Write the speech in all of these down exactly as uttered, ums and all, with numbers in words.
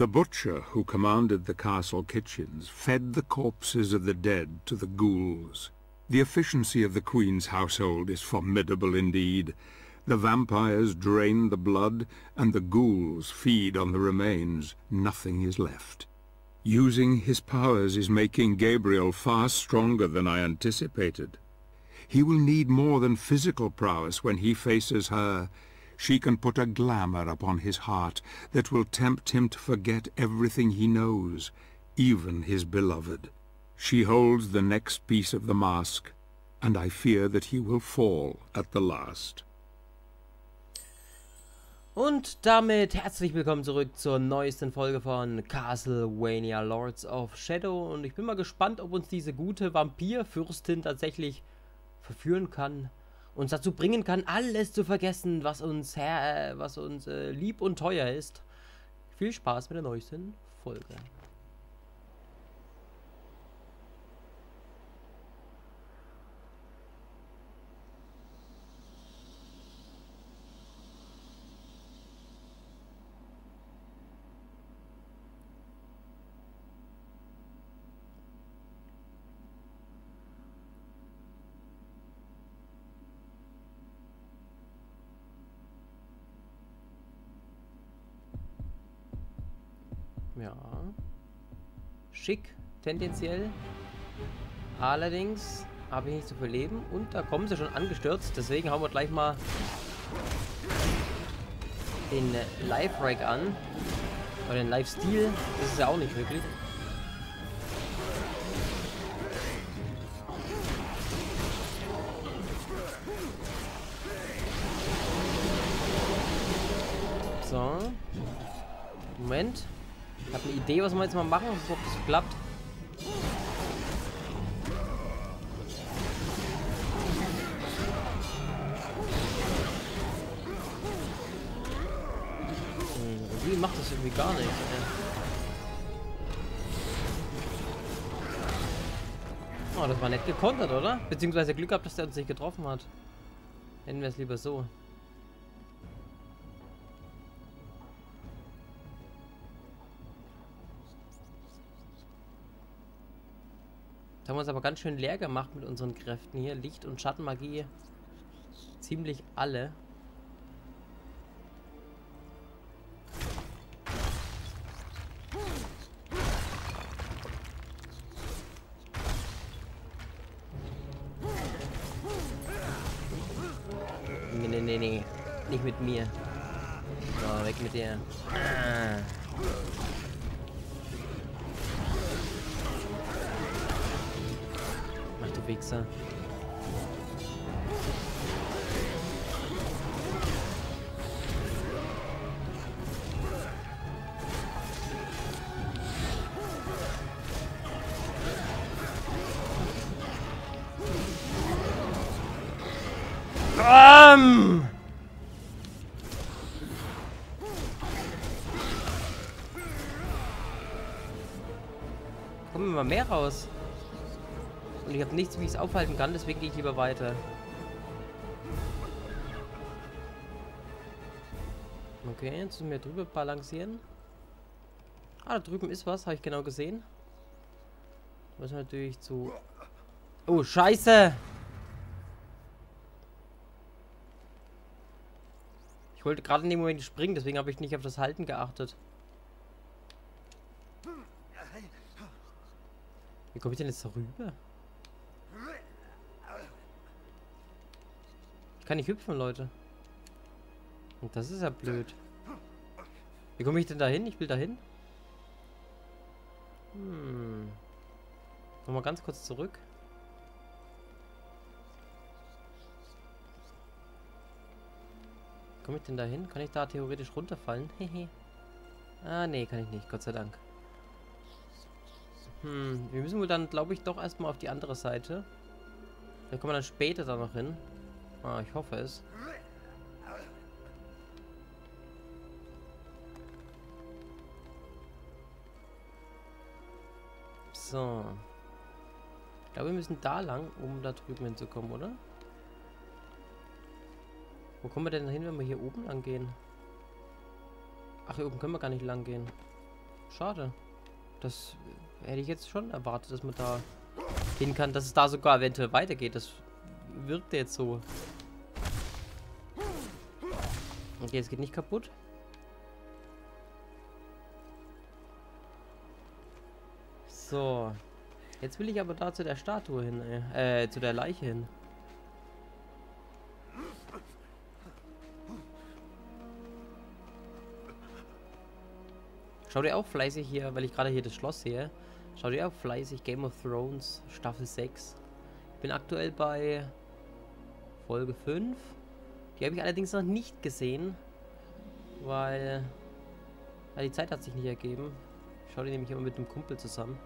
The butcher who commanded the castle kitchens fed the corpses of the dead to the ghouls. The efficiency of the Queen's household is formidable indeed. The vampires drain the blood, and the ghouls feed on the remains. Nothing is left. Using his powers is making Gabriel far stronger than I anticipated. He will need more than physical prowess when he faces her. She can put a glamour upon his heart that will tempt him to forget everything he knows, even his beloved. She holds the next piece of the mask, and I fear that he will fall at the last. Und damit herzlich willkommen zurück zur neuesten Folge von Castlevania Lords of Shadow. Und ich bin mal gespannt, ob uns diese gute Vampirfürstin tatsächlich verführen kann, uns dazu bringen kann, alles zu vergessen, was uns, her, äh, was uns äh, lieb und teuer ist. Viel Spaß mit der neuesten Folge. Ja, schick, tendenziell, allerdings habe ich nicht so viel Leben und da kommen sie schon angestürzt, deswegen hauen wir gleich mal den Life-Rack an, oder den Life-Steal, das ist ja auch nicht wirklich. So, Moment. Ich habe eine Idee, was wir jetzt mal machen, ob das klappt. Wie macht das irgendwie gar nichts? Oh, das war nett gekontert, oder? Beziehungsweise Glück gehabt, dass der uns nicht getroffen hat. Hätten wir es lieber so. Haben wir uns aber ganz schön leer gemacht mit unseren Kräften hier. Licht- und Schattenmagie. Ziemlich alle. Nee, nee, nee, nee. Nicht mit mir. So, weg mit dir. Ah. Wichser. Komm! Kommen wir mal mehr raus. Und ich habe nichts, wie ich es aufhalten kann, deswegen gehe ich lieber weiter. Okay, jetzt müssen wir drüber balancieren. Ah, da drüben ist was, habe ich genau gesehen. Da müssen wir natürlich zu... Oh, scheiße! Ich wollte gerade in dem Moment springen, deswegen habe ich nicht auf das Halten geachtet. Wie komme ich denn jetzt rüber? Kann ich hüpfen, Leute? Und das ist ja blöd. Wie komme ich denn da hin? Ich will da hin. Hm. Nochmal ganz kurz zurück. Wie komme ich denn da hin? Kann ich da theoretisch runterfallen? Hehe. Ah, nee, kann ich nicht. Gott sei Dank. Hm. Wir müssen wohl dann, glaube ich, doch erstmal auf die andere Seite. Da kommen wir dann später da noch hin. Ah, ich hoffe es. So. Ich glaube, wir müssen da lang, um da drüben hinzukommen, oder? Wo kommen wir denn hin, wenn wir hier oben lang gehen? Ach, hier oben können wir gar nicht lang gehen. Schade. Das hätte ich jetzt schon erwartet, dass man da hin kann, dass es da sogar eventuell weitergeht. Das wirkt jetzt so. Okay, es geht nicht kaputt. So. Jetzt will ich aber da zu der Statue hin, äh, zu der Leiche hin. Schau dir auch fleißig hier, weil ich gerade hier das Schloss sehe. Schau dir auch fleißig Game of Thrones Staffel sechs. Ich bin aktuell bei Folge fünf. Die habe ich allerdings noch nicht gesehen, weil ja, die Zeit hat sich nicht ergeben. Ich schaue die nämlich immer mit einem Kumpel zusammen.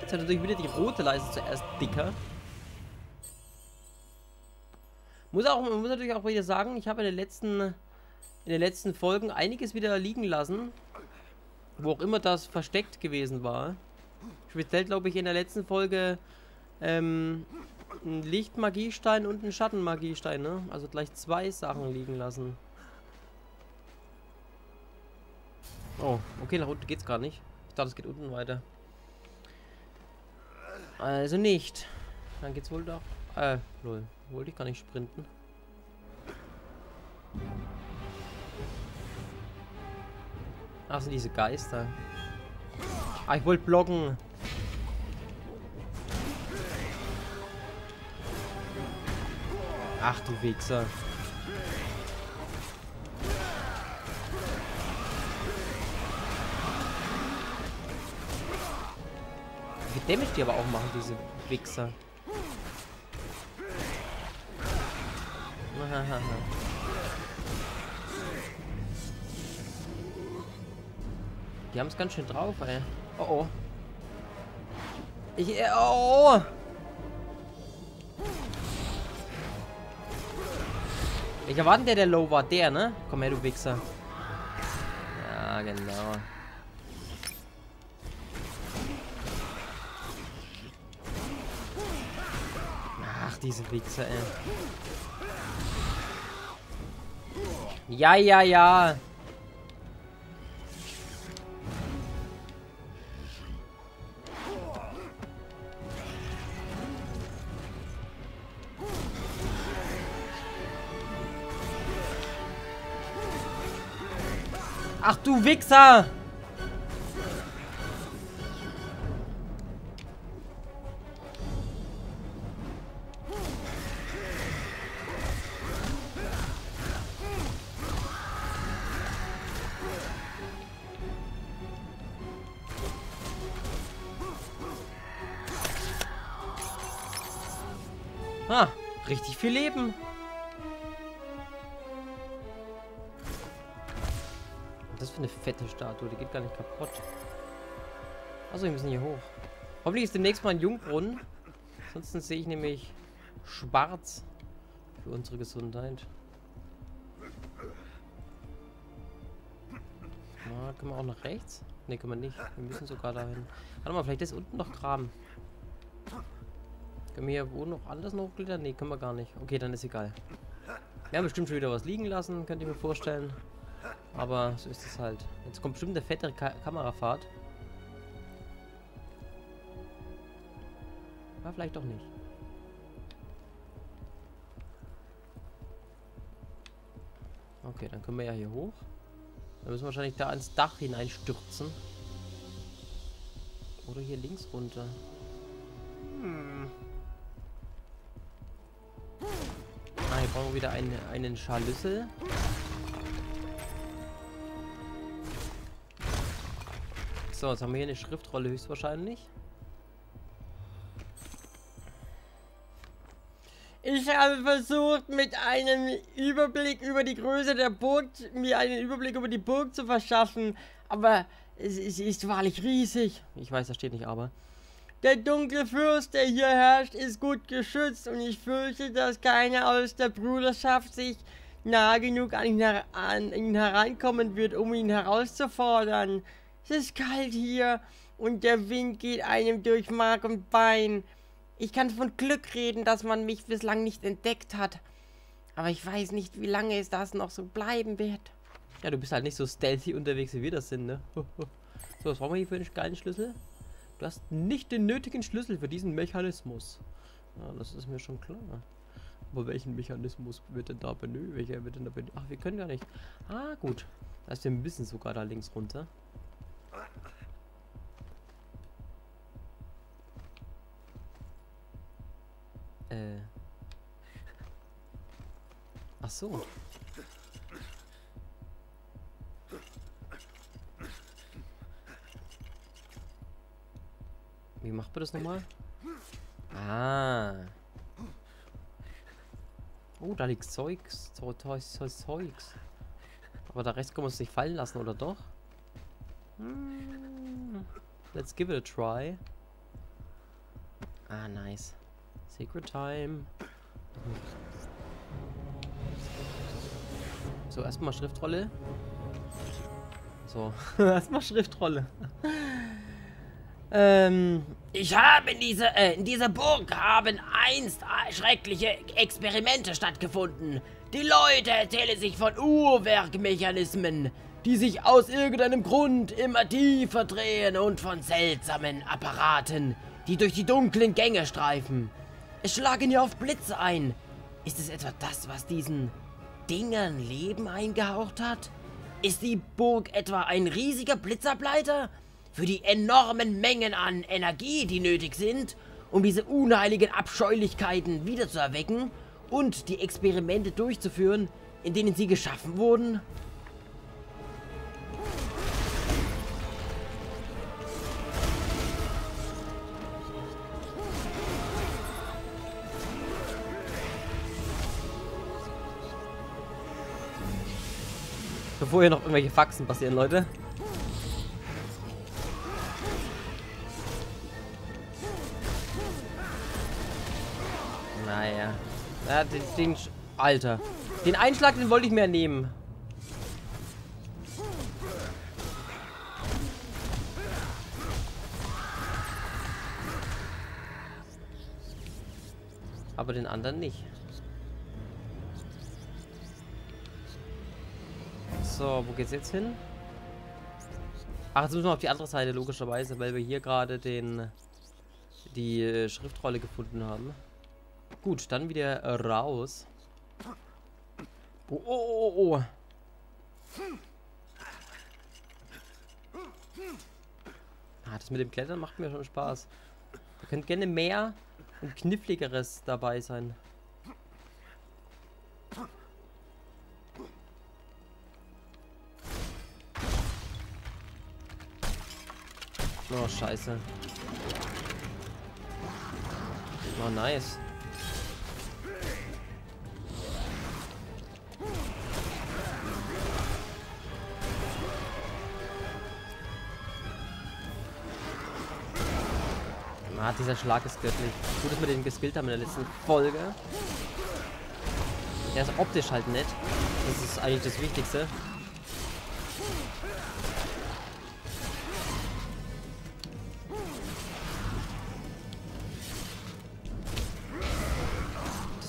Jetzt hat natürlich wieder die rote Leiste zuerst dicker. Muss auch, man muss natürlich auch wieder sagen, ich habe in den letzten, in den letzten Folgen einiges wieder liegen lassen, wo auch immer das versteckt gewesen war. Speziell glaube ich in der letzten Folge ähm, einen Lichtmagiestein und einen Schattenmagiestein, ne? Also gleich zwei Sachen liegen lassen. Oh, okay, nach unten geht's gar nicht. Ich dachte, es geht unten weiter. Also nicht. Dann geht's wohl doch. Äh, lol. Wollte ich gar nicht sprinten. Ach, sind diese Geister. Ah, ich wollte blocken. Ach, du Wichser. Wie viel Damage die aber auch machen, diese Wichser. Die haben es ganz schön drauf, ey. Oh oh. Ich, oh, oh. Ich erwarte, der der Low war, der, ne? Komm her, du Wichser. Ja, genau. Ach, diese Wichser, ey. Ja, ja, ja. Ach du Wichser! Ah, richtig viel Leben. Das ist für eine fette Statue, die geht gar nicht kaputt. Achso, wir müssen hier hoch. Hoffentlich ist demnächst mal ein Jungbrunnen. Ansonsten sehe ich nämlich schwarz für unsere Gesundheit. Ah, können wir auch nach rechts? Ne, können wir nicht. Wir müssen sogar dahin. Warte mal, vielleicht ist unten noch Graben. Können wir hier oben noch alles noch hochklettern? Ne, können wir gar nicht. Okay, dann ist egal. Wir haben bestimmt schon wieder was liegen lassen, könnt ihr mir vorstellen. Aber so ist es halt. Jetzt kommt bestimmt eine fettere Ka Kamerafahrt. Aber vielleicht doch nicht. Okay, dann können wir ja hier hoch. Dann müssen wir wahrscheinlich da ans Dach hineinstürzen. Oder hier links runter. Hm. Ah, hier brauchen wir wieder einen, einen Scharlüssel. So, jetzt haben wir hier eine Schriftrolle höchstwahrscheinlich. Ich habe versucht, mit einem Überblick über die Größe der Burg, mir einen Überblick über die Burg zu verschaffen, aber sie ist wahrlich riesig. Ich weiß, da steht nicht aber. Der dunkle Fürst, der hier herrscht, ist gut geschützt und ich fürchte, dass keiner aus der Bruderschaft sich nahe genug an ihn, her an ihn herankommen wird, um ihn herauszufordern. Es ist kalt hier und der Wind geht einem durch Mark und Bein. Ich kann von Glück reden, dass man mich bislang nicht entdeckt hat. Aber ich weiß nicht, wie lange es das noch so bleiben wird. Ja, du bist halt nicht so stealthy unterwegs, wie wir das sind, ne? So, was brauchen wir hier für einen geilen Schlüssel? Du hast nicht den nötigen Schlüssel für diesen Mechanismus. Ja, das ist mir schon klar. Aber welchen Mechanismus wird denn da benötigt? Welcher wird denn da benötigt? Ach, wir können ja nicht. Ah, gut. Da ist ein bisschen sogar da links runter. Äh. Ach so. Wie macht man das nochmal? Ah. Oh, da liegt Zeugs. Zeugs, Zeugs, Zeugs. Aber der Rest können wir uns nicht fallen lassen, oder doch? Hm. Let's give it a try. Ah, nice. Secret time. So, erstmal Schriftrolle. So, erstmal Schriftrolle. Ähm, ich habe in dieser, äh, in dieser Burg haben einst schreckliche Experimente stattgefunden. Die Leute erzählen sich von Uhrwerkmechanismen, die sich aus irgendeinem Grund immer tiefer drehen und von seltsamen Apparaten, die durch die dunklen Gänge streifen. Es schlagen hier oft Blitze ein. Ist es etwa das, was diesen Dingern Leben eingehaucht hat? Ist die Burg etwa ein riesiger Blitzableiter? Für die enormen Mengen an Energie, die nötig sind, um diese unheiligen Abscheulichkeiten wiederzuerwecken und die Experimente durchzuführen, in denen sie geschaffen wurden? Bevor hier noch irgendwelche Faxen passieren, Leute. Naja. Ja, den, den Alter. Den Einschlag, den wollte ich mir nehmen. Aber den anderen nicht. So, wo geht's jetzt hin? Ach, jetzt müssen wir auf die andere Seite, logischerweise, weil wir hier gerade den die äh, Schriftrolle gefunden haben. Gut, dann wieder raus. Oh, oh, oh, oh. Ah, das mit dem Klettern macht mir schon Spaß. Ihr könnt gerne mehr und kniffligeres dabei sein. Oh, scheiße. Oh, nice. Ah, dieser Schlag ist göttlich. Gut, dass wir den geskillt haben in der letzten Folge. Der ist optisch halt nett. Das ist eigentlich das Wichtigste.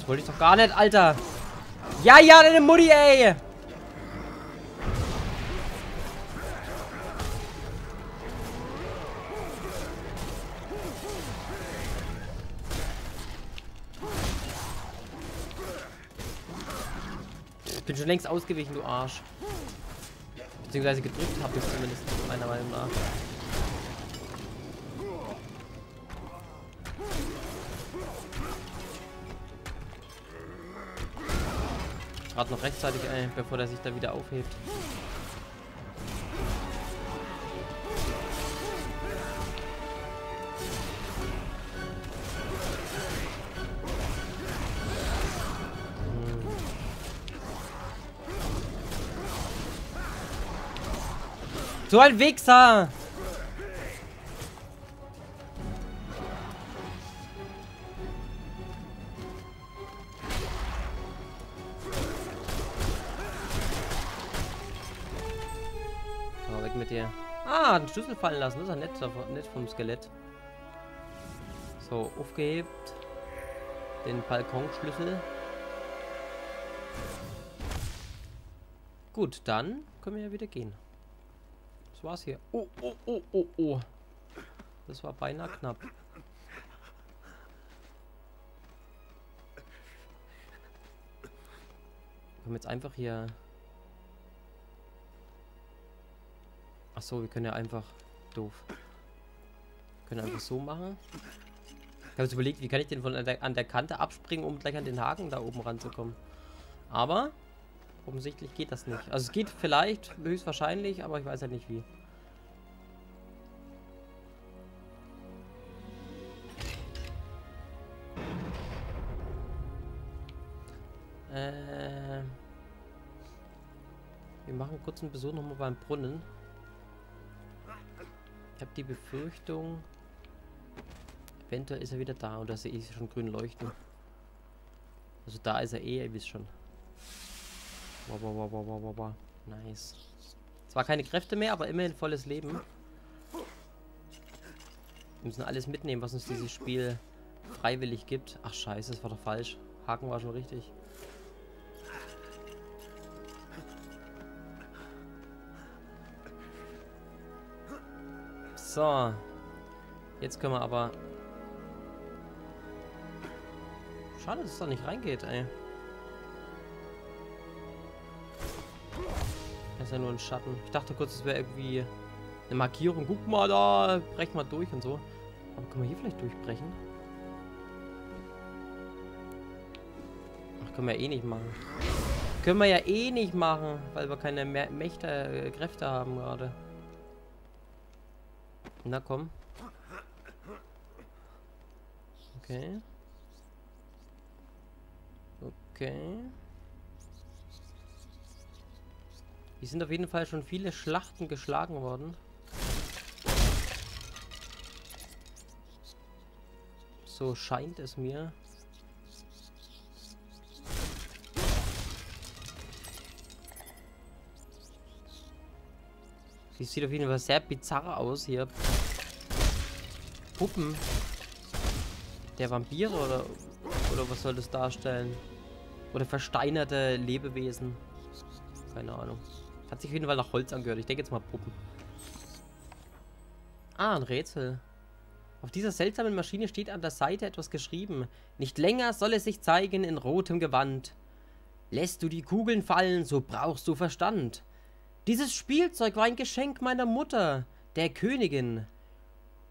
Wollte ich doch gar nicht, Alter. Ja, ja, deine Mutti, ey. Ich bin schon längst ausgewichen, du Arsch. Beziehungsweise gedrückt habe ich zumindest, meiner Meinung nach. Gerade noch rechtzeitig, ey, bevor der sich da wieder aufhebt. Hm. So ein Wichser! Den Schlüssel fallen lassen, das ist ja nett, nett vom Skelett. So, aufgehebt. Den Balkonschlüssel. Gut, dann können wir ja wieder gehen. Das war's hier. Oh, oh, oh, oh, oh. Das war beinahe knapp. Wir können jetzt einfach hier... Ach so, wir können ja einfach... Doof. Wir können einfach so machen. Ich habe jetzt überlegt, wie kann ich denn von an der, an der Kante abspringen, um gleich an den Haken da oben ranzukommen. Aber... Offensichtlich geht das nicht. Also es geht vielleicht, höchstwahrscheinlich, aber ich weiß halt nicht wie. Äh, wir machen kurz einen Besuch nochmal beim Brunnen. Ich habe die Befürchtung, eventuell ist er wieder da und da sehe ich schon grün leuchten. Also da ist er eh, ihr wisst schon. Wow, wow, wow, wow, wow, wow. Nice. Zwar keine Kräfte mehr, aber immerhin volles Leben. Wir müssen alles mitnehmen, was uns dieses Spiel freiwillig gibt. Ach scheiße, das war doch falsch. Haken war schon richtig. So. Jetzt können wir aber... Schade, dass es da nicht reingeht, ey. Das ist ja nur ein Schatten. Ich dachte kurz, es wäre irgendwie eine Markierung. Guck mal da, brech mal durch und so. Aber können wir hier vielleicht durchbrechen? Ach, können wir ja eh nicht machen. Können wir ja eh nicht machen, weil wir keine Mä- Mächte, äh, Kräfte haben gerade. Na komm. Okay. Okay. Hier sind auf jeden Fall schon viele Schlachten geschlagen worden. So scheint es mir. Die sieht auf jeden Fall sehr bizarr aus hier. Puppen. Der Vampir oder, oder was soll das darstellen? Oder versteinerte Lebewesen. Keine Ahnung. Hat sich auf jeden Fall nach Holz angehört. Ich denke jetzt mal Puppen. Ah, ein Rätsel. Auf dieser seltsamen Maschine steht an der Seite etwas geschrieben. Nicht länger soll es sich zeigen in rotem Gewand. Lässt du die Kugeln fallen, so brauchst du Verstand. Dieses Spielzeug war ein Geschenk meiner Mutter, der Königin.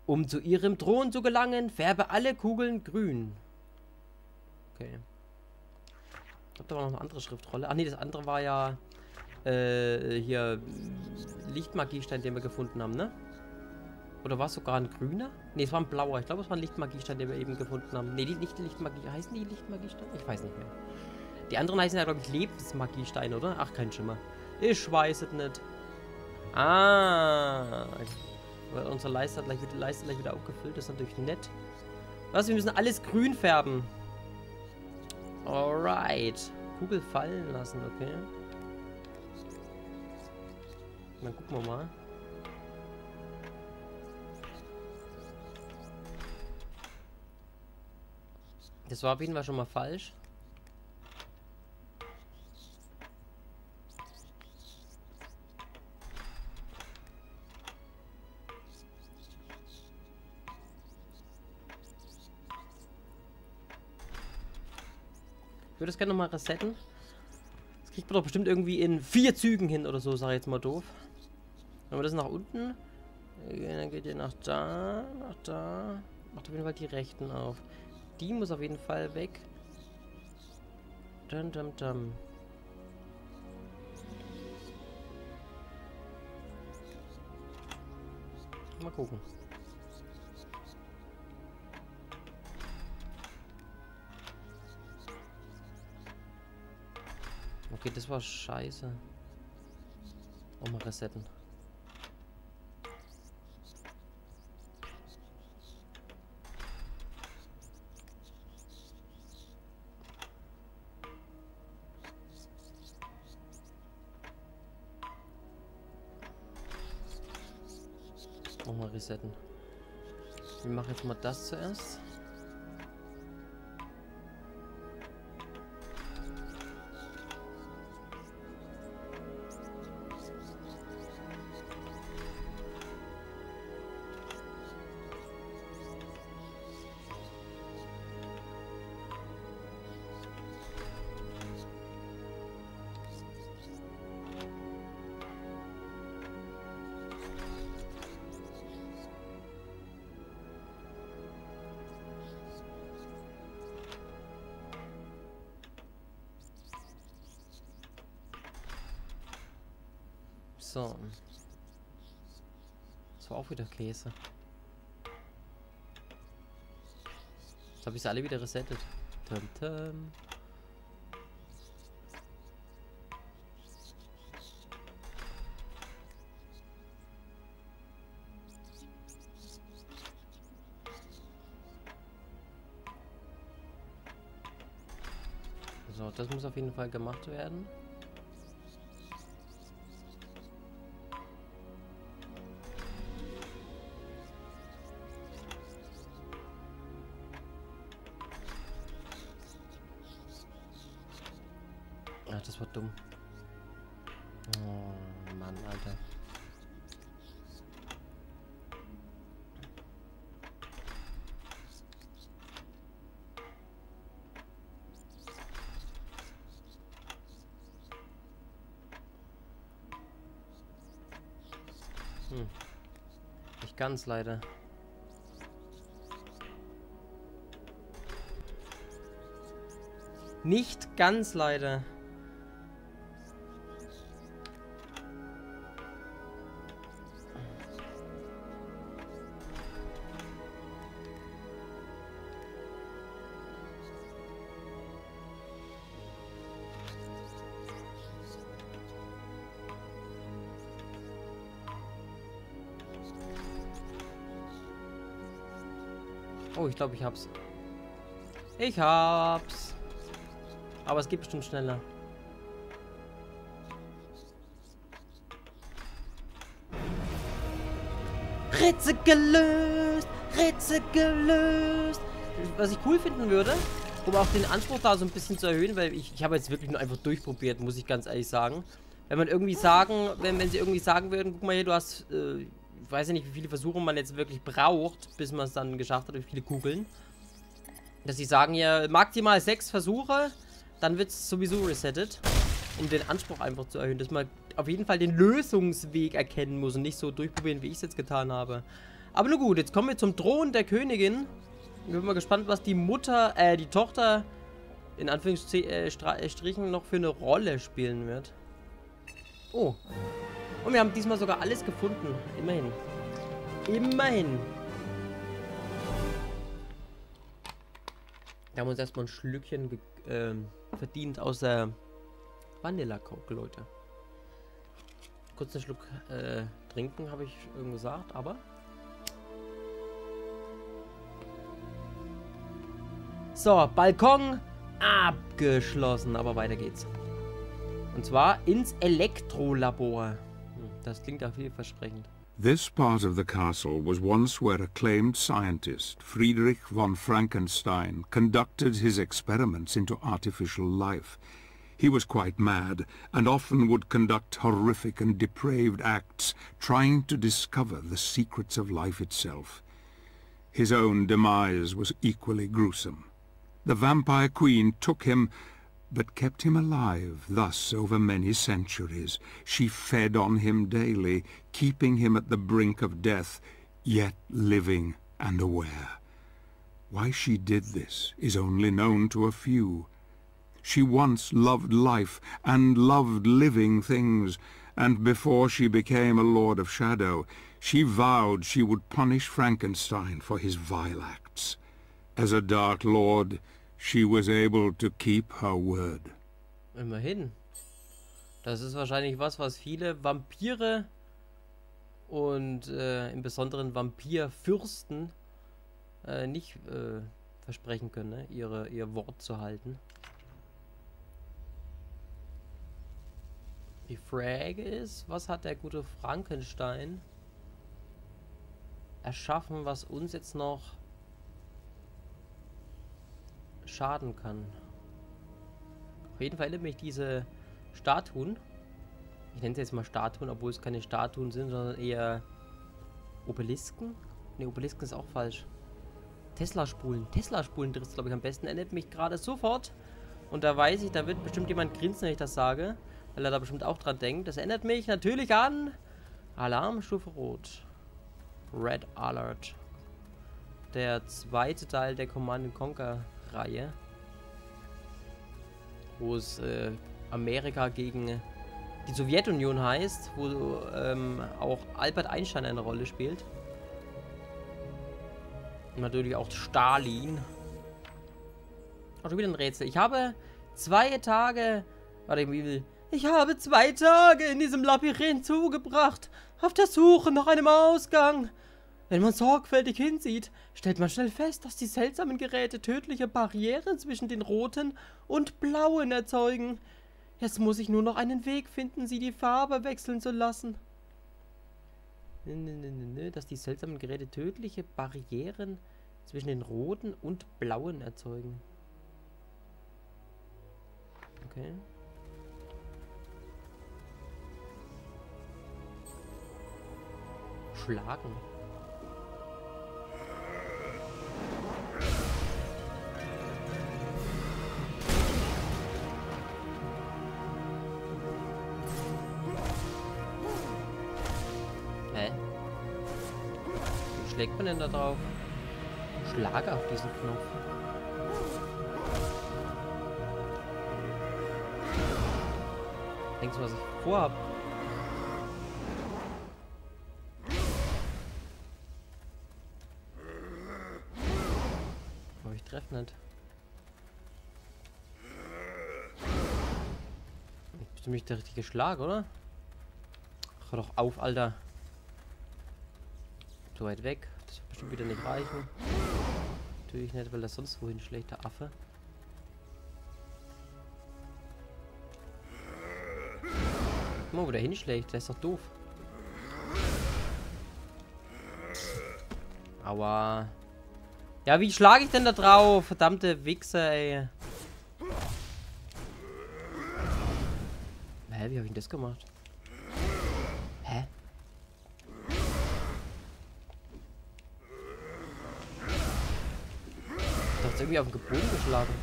Um zu ihrem Thron zu gelangen, färbe alle Kugeln grün. Okay. Ich glaube, da war noch eine andere Schriftrolle. Ach nee, das andere war ja... Äh, hier Lichtmagiestein, den wir gefunden haben, ne? Oder war es sogar ein grüner? Ne, es war ein blauer. Ich glaube, es war ein Lichtmagiestein, den wir eben gefunden haben. Ne, die nicht Lichtmagie. Heißen die Lichtmagiestein? Ich weiß nicht mehr. Die anderen heißen ja, glaube ich, Lebensmagiestein, oder? Ach, kein Schimmer. Ich weiß es nicht. Ah. Weil unser Leiste gleich wieder, Leiste gleich wieder aufgefüllt ist, natürlich nett. Was? Wir müssen alles grün färben. Alright. Kugel fallen lassen, okay. Dann gucken wir mal. Das war auf jeden Fall schon mal falsch. Ich würde es gerne nochmal resetten. Das kriegt man doch bestimmt irgendwie in vier Zügen hin oder so, sage ich jetzt mal doof. Wenn wir das nach unten, dann geht ihr nach da, nach da. Macht auf jeden Fall die rechten auf. Die muss auf jeden Fall weg. Dum, dum, dum. Mal gucken. Okay, das war scheiße. Auch mal resetten. Nochmal resetten. Wir machen jetzt mal das zuerst. So. Das war auch wieder Käse. Jetzt habe ich sie alle wieder resettet. Tam, tam. So, das muss auf jeden Fall gemacht werden. Ach, das war dumm. Oh, Mann, Alter. Hm. Nicht ganz, leider. Nicht ganz, leider. Oh, ich glaube, ich hab's. Ich hab's. Aber es geht bestimmt schneller. Rätsel gelöst! Rätsel gelöst! Was ich cool finden würde, um auch den Anspruch da so ein bisschen zu erhöhen, weil ich, ich habe jetzt wirklich nur einfach durchprobiert, muss ich ganz ehrlich sagen. Wenn man irgendwie sagen, wenn, wenn sie irgendwie sagen würden, guck mal hier, du hast... Äh, ich weiß ja nicht, wie viele Versuche man jetzt wirklich braucht, bis man es dann geschafft hat, wie viele Kugeln. Dass sie sagen, ja, maximal sechs Versuche, dann wird es sowieso resettet. Um den Anspruch einfach zu erhöhen, dass man auf jeden Fall den Lösungsweg erkennen muss und nicht so durchprobieren, wie ich es jetzt getan habe. Aber nun gut, jetzt kommen wir zum Thron der Königin. Ich bin mal gespannt, was die Mutter, äh, die Tochter, in Anführungsstrichen, noch für eine Rolle spielen wird. Oh. Und wir haben diesmal sogar alles gefunden. Immerhin. Immerhin. Wir haben uns erstmal ein Schlückchen ähm, verdient aus der Vanilla-Coke, Leute. Kurz einen Schluck äh, trinken, habe ich schon gesagt, aber... So, Balkon abgeschlossen, aber weiter geht's. Und zwar ins Elektrolabor. Das klingt auch vielversprechend. This part of the castle was once where acclaimed scientist Friedrich von Frankenstein conducted his experiments into artificial life. He was quite mad and often would conduct horrific and depraved acts trying to discover the secrets of life itself. His own demise was equally gruesome. The vampire queen took him but kept him alive, thus over many centuries. She fed on him daily, keeping him at the brink of death, yet living and aware. Why she did this is only known to a few. She once loved life and loved living things, and before she became a Lord of Shadow, she vowed she would punish Frankenstein for his vile acts. As a Dark Lord, she was able to keep her word. Immerhin. Das ist wahrscheinlich was, was viele Vampire und äh, im Besonderen Vampirfürsten äh, nicht äh, versprechen können, ne? Ihre, ihr Wort zu halten. Die Frage ist, was hat der gute Frankenstein erschaffen, was uns jetzt noch schaden kann. Auf jeden Fall erinnert mich diese Statuen, ich nenne sie jetzt mal Statuen, obwohl es keine Statuen sind, sondern eher Obelisken. Ne, Obelisken ist auch falsch. Tesla-Spulen. Tesla-Spulen trifft es, glaube ich, am besten. Erinnert mich gerade sofort. Und da weiß ich, da wird bestimmt jemand grinsen, wenn ich das sage, weil er da bestimmt auch dran denkt. Das erinnert mich natürlich an Alarmstufe Rot. Red Alert. Der zweite Teil der Command and Conquer Reihe, wo es äh, Amerika gegen die Sowjetunion heißt, wo ähm, auch Albert Einstein eine Rolle spielt. Und natürlich auch Stalin. Auch schon wieder ein Rätsel. Ich habe zwei Tage... Warte, wie will... Ich habe zwei Tage in diesem Labyrinth zugebracht, auf der Suche nach einem Ausgang. Wenn man sorgfältig hinsieht, stellt man schnell fest, dass die seltsamen Geräte tödliche Barrieren zwischen den roten und blauen erzeugen. Jetzt muss ich nur noch einen Weg finden, sie die Farbe wechseln zu lassen. Dass die seltsamen Geräte tödliche Barrieren zwischen den roten und blauen erzeugen. Okay. Schlagen. Hä? Wie schlägt man denn da drauf? Schlage auf diesen Knopf. Denkst du, was ich vorhab? Nicht. Bist du mich der richtige Schlag, oder? Hör doch auf, Alter. So weit weg. Das wird bestimmt wieder nicht reichen. Natürlich nicht, weil das sonst wohin schlägt, der Affe. Guck mal, wo der hinschlägt. Der ist doch doof. Aua. Ja, wie schlage ich denn da drauf? Verdammte Wichser, ey. Hä, wie habe ich denn das gemacht? Hä? Ich dachte, irgendwie auf den Boden geschlagen.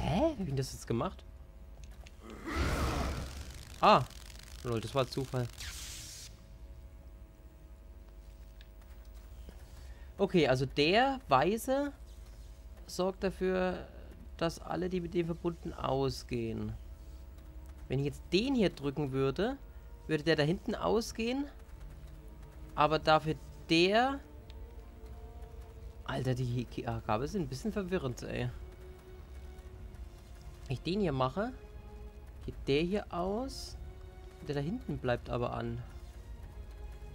Hä? Wie habe ich denn das jetzt gemacht? Ah. Lol, das war Zufall. Okay, also der Weiße sorgt dafür, dass alle, die mit dem verbunden, ausgehen. Wenn ich jetzt den hier drücken würde, würde der da hinten ausgehen. Aber dafür der... Alter, die Angaben sind ein bisschen verwirrend, ey. Wenn ich den hier mache, geht der hier aus. Der da hinten bleibt aber an.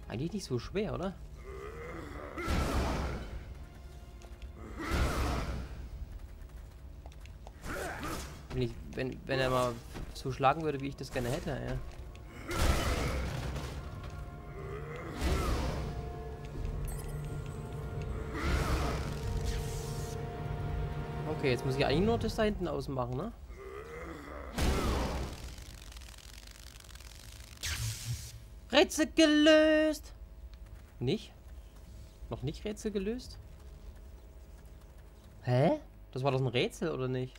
Eigentlich nicht so schwer, oder? Wenn, ich, wenn, wenn er mal so schlagen würde, wie ich das gerne hätte, ja. Okay, jetzt muss ich eigentlich nur das da hinten ausmachen, ne? Rätsel gelöst! Nicht? Noch nicht Rätsel gelöst? Hä? Das war doch ein Rätsel, oder nicht?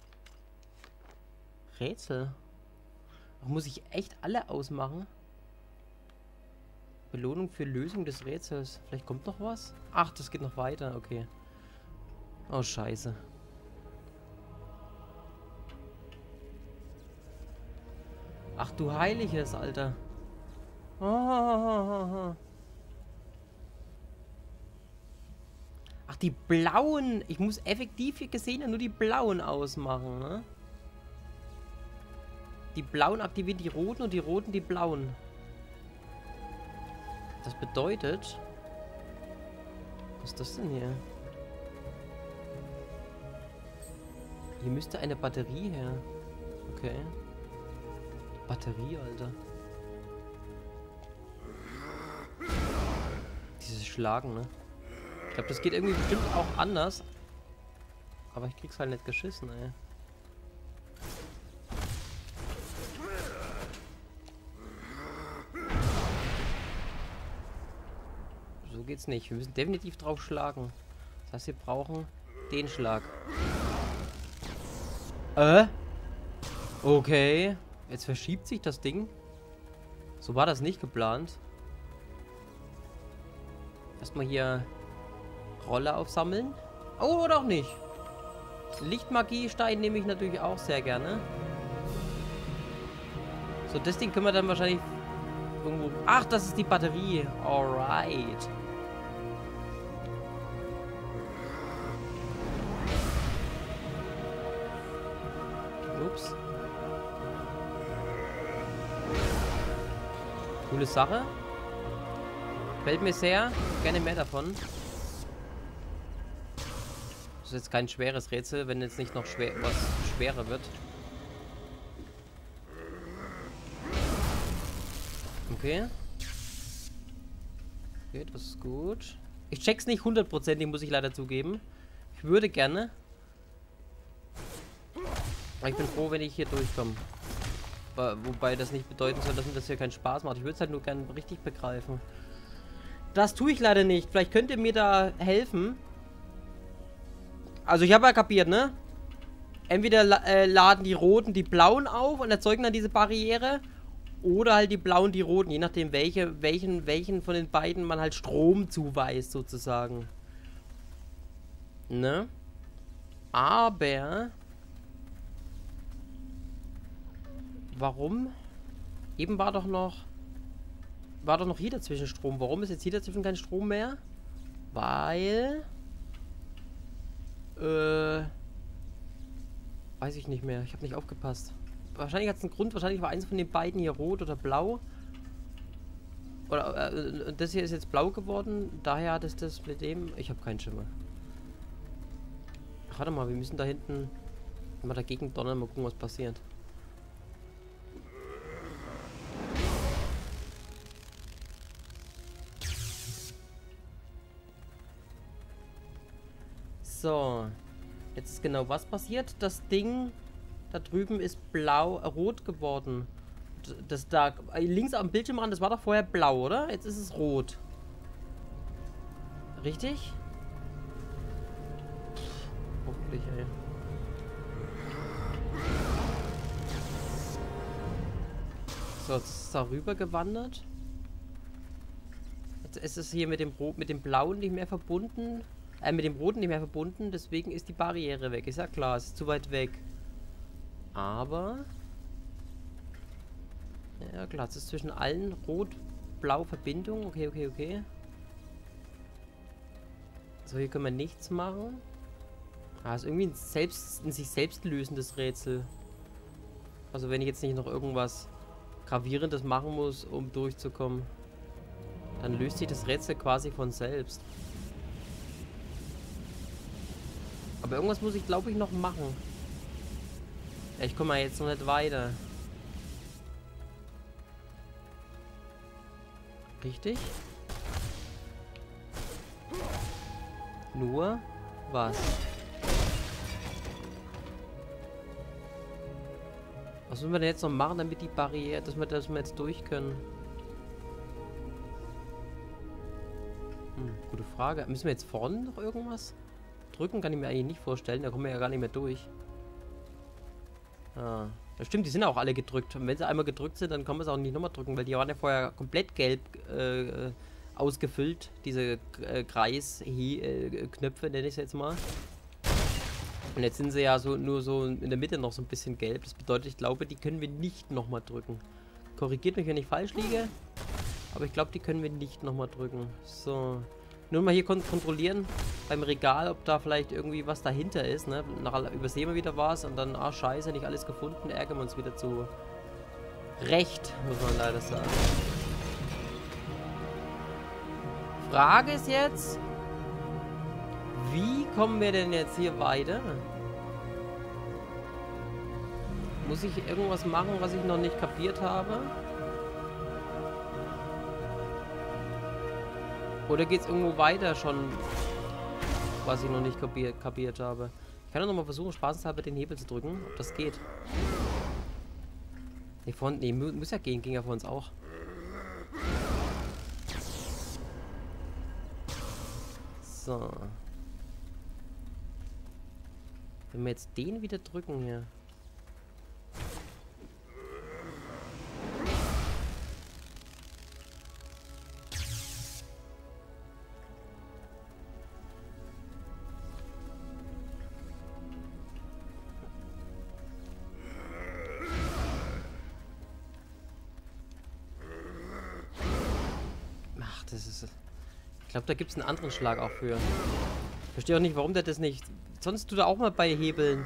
Rätsel. Muss ich echt alle ausmachen? Belohnung für Lösung des Rätsels. Vielleicht kommt noch was? Ach, das geht noch weiter. Okay. Oh, scheiße. Ach, du Heiliges, Alter. Oh, oh, oh, oh. Ach, die blauen. Ich muss effektiv gesehen ja nur die blauen ausmachen, ne? Die blauen aktivieren die roten und die roten die blauen. Das bedeutet... Was ist das denn hier? Hier müsste eine Batterie her. Okay. Batterie, Alter. Dieses Schlagen, ne? Ich glaube, das geht irgendwie bestimmt auch anders. Aber ich krieg's halt nicht geschissen, ey. Geht's nicht. Wir müssen definitiv drauf schlagen. Das heißt, wir brauchen den Schlag. Äh? Okay. Jetzt verschiebt sich das Ding. So war das nicht geplant. Erstmal hier Rolle aufsammeln. Oh, oder auch nicht. Lichtmagie-Stein nehme ich natürlich auch sehr gerne. So, das Ding können wir dann wahrscheinlich irgendwo... Ach, das ist die Batterie. Alright. Ups. Coole Sache. Fällt mir sehr. Gerne mehr davon. Das ist jetzt kein schweres Rätsel, wenn jetzt nicht noch schwer, was schwerer wird. Okay. Okay, das ist gut. Ich check's nicht hundertprozentig, muss ich leider zugeben. Ich würde gerne. Aber ich bin froh, wenn ich hier durchkomme. Wobei das nicht bedeuten soll, dass mir das hier keinen Spaß macht. Ich würde es halt nur gerne richtig begreifen. Das tue ich leider nicht. Vielleicht könnt ihr mir da helfen. Also ich habe ja kapiert, ne? Entweder äh, laden die Roten die Blauen auf und erzeugen dann diese Barriere. Oder halt die Blauen die Roten. Je nachdem, welche, welchen, welchen von den beiden man halt Strom zuweist, sozusagen. Ne? Aber... Warum? Eben war doch noch... War doch noch hier dazwischen Strom. Warum ist jetzt hier dazwischen kein Strom mehr? Weil... Äh... Weiß ich nicht mehr. Ich habe nicht aufgepasst. Wahrscheinlich hat es einen Grund. Wahrscheinlich war eins von den beiden hier rot oder blau. Oder... Äh, das hier ist jetzt blau geworden. Daher hat es das mit dem... Ich habe keinen Schimmer. Warte mal, wir müssen da hinten... Mal dagegen donnern. Mal gucken, was passiert. So, jetzt ist genau was passiert. Das Ding da drüben ist blau, äh, rot geworden. Das da äh, links am Bildschirmrand, das war doch vorher blau, oder? Jetzt ist es rot. Richtig? Pff, hoffentlich, ey. So, jetzt ist es darüber gewandert. Jetzt ist es hier mit dem Rot, mit dem Blauen nicht mehr verbunden. Äh, mit dem Roten nicht mehr verbunden, deswegen ist die Barriere weg. Ist ja klar, ist zu weit weg. Aber... Ja klar, es ist zwischen allen Rot-Blau-Verbindungen. Okay, okay, okay. So, hier können wir nichts machen. Ah, ist irgendwie ein, selbst, ein sich selbst lösendes Rätsel. Also wenn ich jetzt nicht noch irgendwas Gravierendes machen muss, um durchzukommen, dann löst sich das Rätsel quasi von selbst. Aber irgendwas muss ich, glaube ich, noch machen. Ja, ich komme ja jetzt noch nicht weiter. Richtig? Nur was? Was müssen wir denn jetzt noch machen, damit die Barriere, dass wir, dass wir jetzt durch können? Hm, gute Frage. Müssen wir jetzt vorne noch irgendwas? Drücken kann ich mir eigentlich nicht vorstellen, da kommen wir ja gar nicht mehr durch. Ah, das stimmt, die sind auch alle gedrückt. Und wenn sie einmal gedrückt sind, dann kann man es auch nicht nochmal drücken, weil die waren ja vorher komplett gelb äh, ausgefüllt. Diese äh, Kreis-Knöpfe, äh, nenne ich es jetzt mal. Und jetzt sind sie ja so nur so in der Mitte noch so ein bisschen gelb. Das bedeutet, ich glaube, die können wir nicht nochmal drücken. Korrigiert mich, wenn ich falsch liege. Aber ich glaube, die können wir nicht nochmal drücken. So. Nur mal hier kon kontrollieren beim Regal, ob da vielleicht irgendwie was dahinter ist, ne? Nachher übersehen wir wieder was und dann, ah scheiße, nicht alles gefunden, ärgern wir uns wieder zu Recht, muss man leider sagen. Frage ist jetzt, wie kommen wir denn jetzt hier weiter? Muss ich irgendwas machen, was ich noch nicht kapiert habe? Oder geht es irgendwo weiter schon, was ich noch nicht kapier kapiert habe? Ich kann doch nochmal versuchen, spaßenshalber den Hebel zu drücken, ob das geht. Nee, vorhin, nee, muss ja gehen, ging ja vor uns auch. So. Wenn wir jetzt den wieder drücken hier. das ist... Ich glaube, da gibt es einen anderen Schlag auch für. Ich verstehe auch nicht, warum der das nicht... Sonst tut er auch mal bei Hebeln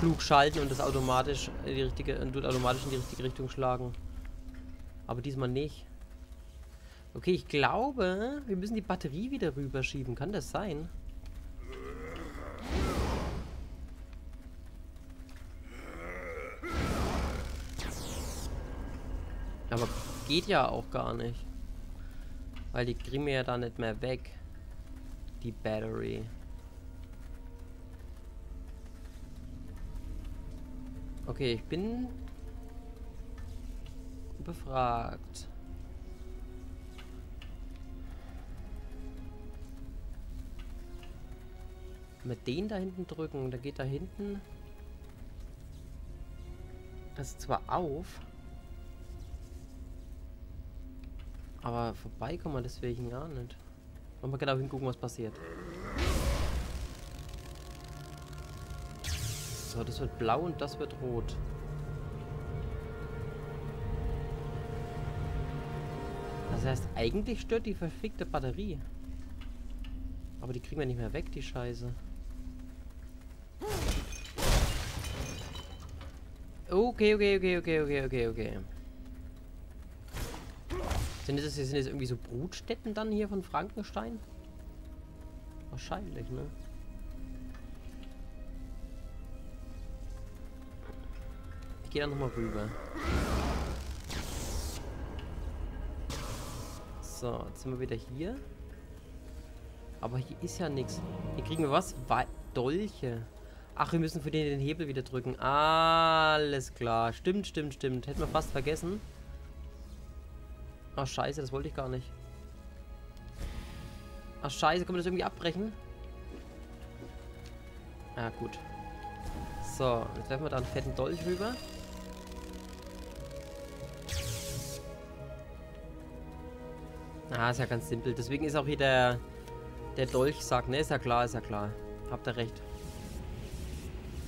klug schalten und das automatisch in die richtige, tut automatisch in die richtige Richtung schlagen. Aber diesmal nicht. Okay, ich glaube, wir müssen die Batterie wieder rüberschieben. Kann das sein? Aber geht ja auch gar nicht. Weil die kriegen wir ja da nicht mehr weg. Die Battery. Okay, ich bin befragt. Mit den da hinten drücken, da geht da hinten das zwar auf, aber vorbei kommen wir deswegen gar nicht. Wollen wir genau hingucken, was passiert. So, das wird blau und das wird rot. Das heißt, eigentlich stört die verfickte Batterie. Aber die kriegen wir nicht mehr weg, die Scheiße. Okay, okay, okay, okay, okay, okay, okay. Sind das jetzt, sind das irgendwie so Brutstätten dann hier von Frankenstein? Wahrscheinlich, ne? Ich gehe da nochmal rüber. So, jetzt sind wir wieder hier. Aber hier ist ja nichts. Hier kriegen wir was? We- Dolche. Ach, wir müssen für den den Hebel wieder drücken. Alles klar. Stimmt, stimmt, stimmt. Hätten wir fast vergessen. Ach, scheiße, das wollte ich gar nicht. Ach, scheiße, können wir das irgendwie abbrechen? Ah, gut. So, jetzt werfen wir da einen fetten Dolch rüber. Ah, ist ja ganz simpel. Deswegen ist auch hier der... Der Dolch sagt, ne, ist ja klar, ist ja klar. Habt ihr recht.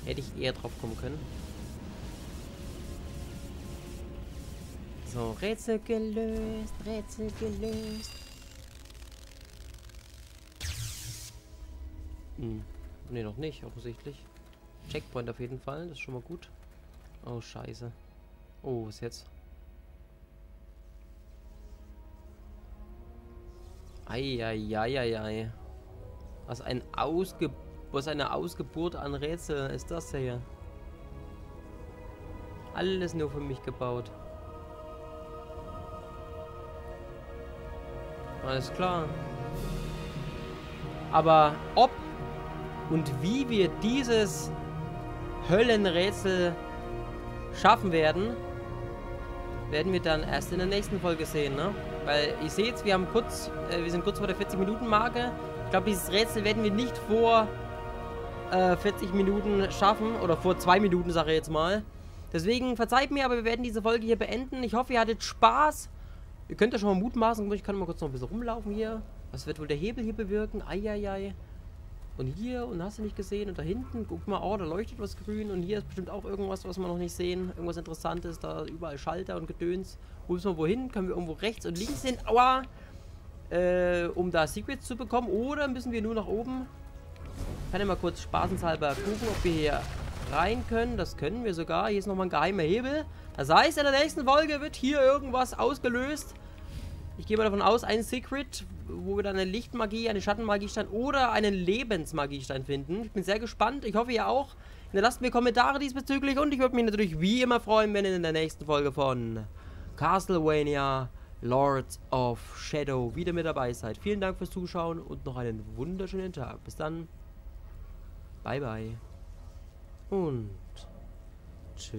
Hätte ich eher drauf kommen können. So, Rätsel gelöst, Rätsel gelöst. Hm. Ne, noch nicht, offensichtlich. Checkpoint auf jeden Fall, das ist schon mal gut. Oh, scheiße. Oh, was jetzt? Eieieiei. Was ein Ausge... Was eine Ausgeburt an Rätsel ist das hier. Alles nur für mich gebaut. Alles klar. Aber ob und wie wir dieses Höllenrätsel schaffen werden, werden wir dann erst in der nächsten Folge sehen, ne? Weil ich sehe jetzt, wir haben kurz, äh, wir sind kurz vor der vierzig-Minuten-Marke. Ich glaube, dieses Rätsel werden wir nicht vor äh, vierzig Minuten schaffen. Oder vor zwei Minuten, sage ich jetzt mal. Deswegen verzeiht mir, aber wir werden diese Folge hier beenden. Ich hoffe, ihr hattet Spaß. Ihr könnt ja schon mal mutmaßen. Ich kann mal kurz noch ein bisschen rumlaufen hier. Was wird wohl der Hebel hier bewirken? Eieiei. Und hier, und hast du nicht gesehen? Und da hinten, guck mal, oh, da leuchtet was grün. Und hier ist bestimmt auch irgendwas, was wir noch nicht sehen. Irgendwas Interessantes, da überall Schalter und Gedöns. Wo müssen wir wohin? Können wir irgendwo rechts und links hin? Aua! Äh, um da Secrets zu bekommen. Oder müssen wir nur nach oben? Ich kann ja mal kurz spaßenshalber gucken, ob wir hier rein können. Das können wir sogar. Hier ist nochmal ein geheimer Hebel. Das heißt, in der nächsten Folge wird hier irgendwas ausgelöst. Ich gehe mal davon aus, ein Secret, wo wir dann eine Lichtmagie, eine Schattenmagiestein oder einen Lebensmagiestein finden. Ich bin sehr gespannt. Ich hoffe, ihr auch. Hinterlasst mir Kommentare diesbezüglich und ich würde mich natürlich wie immer freuen, wenn ihr in der nächsten Folge von Castlevania Lords of Shadow wieder mit dabei seid. Vielen Dank fürs Zuschauen und noch einen wunderschönen Tag. Bis dann. Bye, bye. Und tschüss.